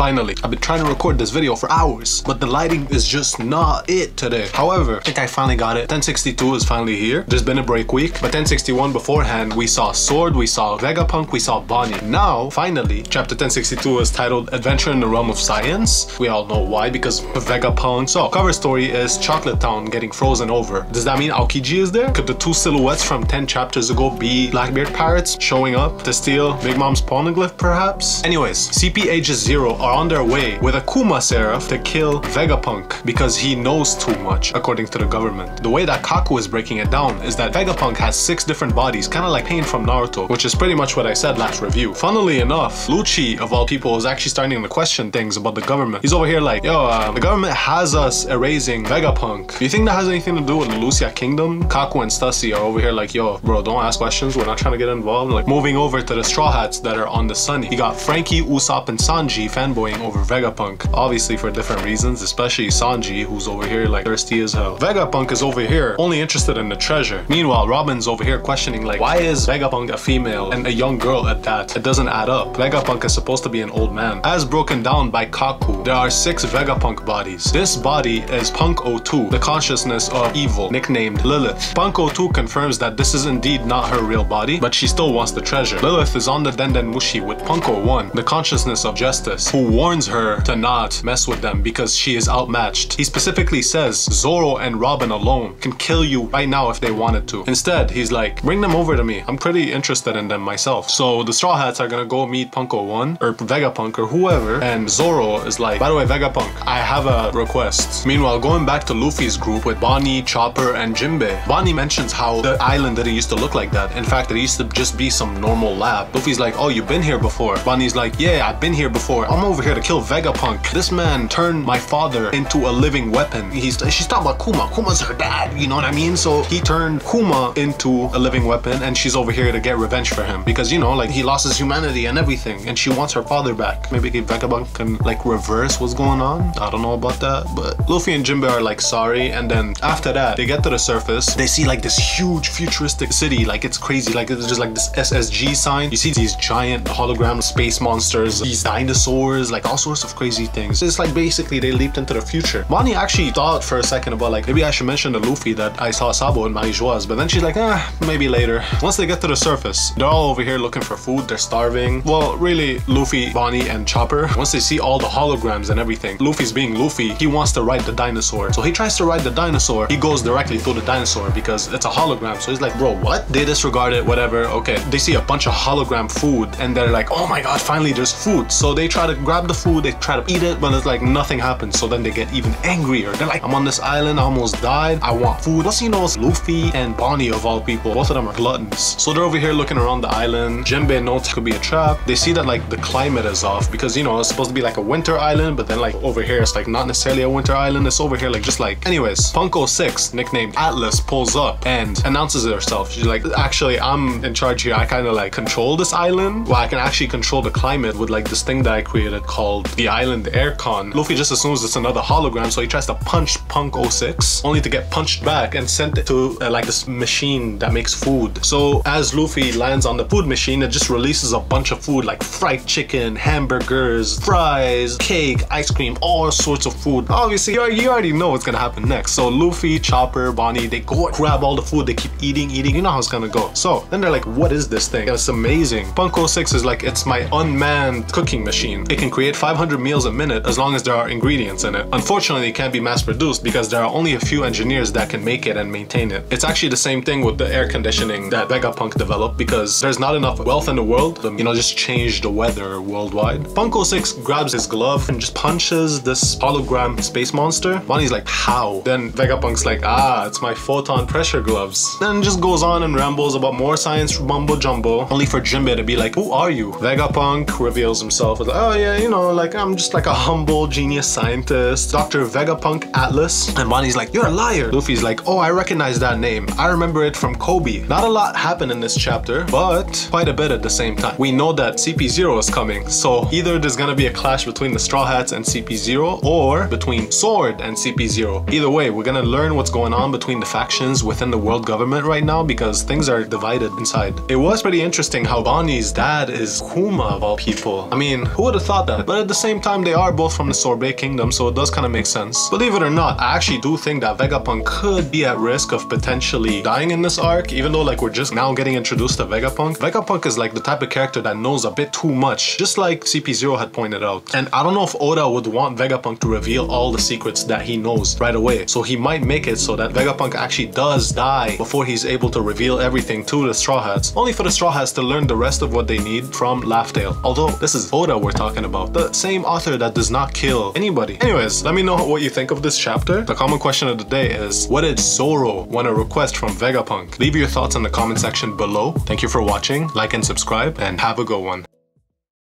finally. I've been trying to record this video for hours, but the lighting is just not it today. However, I think I finally got it. 1062 is finally here. There's been a break week, but 1061 beforehand, we saw Sword, we saw Vegapunk, we saw Bonnie. Now, finally, chapter 1062 is titled Adventure in the Realm of Science. We all know why, because Vegapunk. So, cover story is Chocolate Town getting frozen over. Does that mean Aokiji is there? Could the two silhouettes from 10 chapters ago be Blackbeard Pirates showing up to steal Big Mom's Poneglyph, perhaps? Anyways, CP0 are on their way with Akuma Seraph to kill Vegapunk because he knows too much, according to the government. The way that Kaku is breaking it down is that Vegapunk has 6 different bodies, kind of like Pain from Naruto, which is pretty much what I said last review. Funnily enough, Lucci, of all people, is actually starting to question things about the government. He's over here like, yo, the government has us erasing Vegapunk. Do you think that has anything to do with the Lucia Kingdom? Kaku and Stussy are over here like, yo, bro, don't ask questions. We're not trying to get involved. Like, moving over to the Straw Hats that are on the Sunny. You got Franky, Usopp, and Sanji fanboying over Vegapunk, obviously for different reasons, especially Sanji, who's over here like thirsty as hell. Vegapunk is over here only interested in the treasure. Meanwhile, Robin's over here questioning like, why is Vegapunk a female and a young girl at that? It doesn't add up. Vegapunk is supposed to be an old man. As broken down by Kaku, there are 6 Vegapunk bodies. This body is Punk O2, the consciousness of evil, nicknamed Lilith. Punk O2 confirms that this is indeed not her real body, but she still wants the treasure. Lilith is on the Den Den Mushi with Punk O1, the consciousness of justice, who warns her to not mess with them because she is outmatched. He specifically says Zoro and Robin alone can kill you right now if they wanted to. Instead, he's like, bring them over to me. I'm pretty interested in them myself. So the Straw Hats are gonna go meet Punk O1 or Vegapunk or whoever, and Zoro is like, by the way, Vegapunk, I have a request. Meanwhile, going back to Luffy's group with Bonnie, Chopper, and Jimbe, Bonnie mentions how the island didn't used to look like that. In fact, it used to just be some normal lab. Luffy's like, oh, you've been here before. Bonnie's like, yeah, I've been here before. I'm over here to kill Vegapunk. This man turned my father into a living weapon. She's talking about Kuma. Kuma's her dad, you know what I mean? So he turned Kuma into a living weapon, and she's over here to get revenge for him because, you know, like, he lost his humanity and everything, and she wants her father back. Maybe Vegapunk can like reverse what's going on. I don't know about that, but Luffy and Jimbe are like sorry, and then after that they get to the surface. They see like this huge futuristic city, like it's crazy, like it's just like this SSG sign. You see these giant hologram space monsters, these dinosaurs, like all sorts of crazy things. It's like basically they leaped into the future. Bonnie actually thought for a second about like, maybe I should mention to Luffy that I saw Sabo and Marie Joie, but then she's like, maybe later. Once they get to the surface, they're all over here looking for food. They're starving. Well, really, Luffy, Bonnie, and Chopper. Once they see all the holograms and everything, Luffy's being Luffy, he wants to ride the dinosaur. So he tries to ride the dinosaur. He goes directly through the dinosaur because it's a hologram. So he's like, bro, what? They disregard it, whatever. Okay. They see a bunch of hologram food and they're like, oh my god, finally there's food. So they try to grab the food, they try to eat it, but it's like nothing happens. So then they get even angrier. They're like, I'm on this island, I almost died, I want food. Plus, you know, it's Luffy and Bonnie of all people. Both of them are gluttons. So they're over here looking around the island. Jimbe notes it could be a trap. They see that like the climate is off because, you know, it's supposed to be like a winter island, but then like over here it's like not necessarily a winter island. It's over here like just like, anyways, Punk 06, nicknamed Atlas, pulls up and announces herself. She's like, actually, I'm in charge here. I kind of like control this island. Well, I can actually control the climate with like this thing that I created called the island aircon. Luffy just assumes it's another hologram, so he tries to punch Punk 06 only to get punched back and sent to like this machine that makes food. So as Luffy lands on the food machine, it just releases a bunch of food like fried chicken, hamburgers, fries, cake, ice cream, all sorts of food. Obviously, you already know what's gonna happen next. So Luffy, Chopper, Bonnie, they go grab all the food, they keep eating. You know how it's gonna go. So then they're like, what is this thing? It's amazing. Punk 06 is like, it's my unmanned cooking machine. It can create 500 meals a minute as long as there are ingredients in it. Unfortunately, it can't be mass produced because there are only a few engineers that can make it and maintain it. It's actually the same thing with the air conditioning that Vegapunk developed because there's not enough wealth in the world to, you know, just change the weather worldwide. Punk 06 grabs his glove and just punches this hologram space monster. Bonnie's like, how? Then Vegapunk's like, ah, it's my photon pressure gloves. Then just goes on and rambles about more science mumbo jumbo, only for Jimbe to be like, who are you? Vegapunk reveals himself as like, oh yeah, you know, like I'm just like a humble genius scientist, Dr. Vegapunk Atlas. And Bonnie's like, you're a liar. Luffy's like, oh, I recognize that name. I remember it from Kobe. Not a lot happened in this chapter, but quite a bit at the same time. We know that CP0 is coming, so either there's gonna be a clash between the Straw Hats and CP0 or between Sword and CP0. Either way, we're gonna learn what's going on between the factions within the world government right now because things are divided inside. It was pretty interesting how Bonnie's dad is Kuma of all people. I mean, who would have thought them. But at the same time, they are both from the Sorbet Kingdom, so it does kind of make sense. Believe it or not, I actually do think that Vegapunk could be at risk of potentially dying in this arc, even though like we're just now getting introduced to Vegapunk. Vegapunk is like the type of character that knows a bit too much, just like CP0 had pointed out. And I don't know if Oda would want Vegapunk to reveal all the secrets that he knows right away. So he might make it so that Vegapunk actually does die before he's able to reveal everything to the Straw Hats, only for the Straw Hats to learn the rest of what they need from Laugh-Tale. Although this is Oda we're talking about, the same author that does not kill anybody. Anyways, let me know what you think of this chapter. The common question of the day is, what did Zoro want to request from Vegapunk? Leave your thoughts in the comment section below. Thank you for watching, like and subscribe, and have a good one.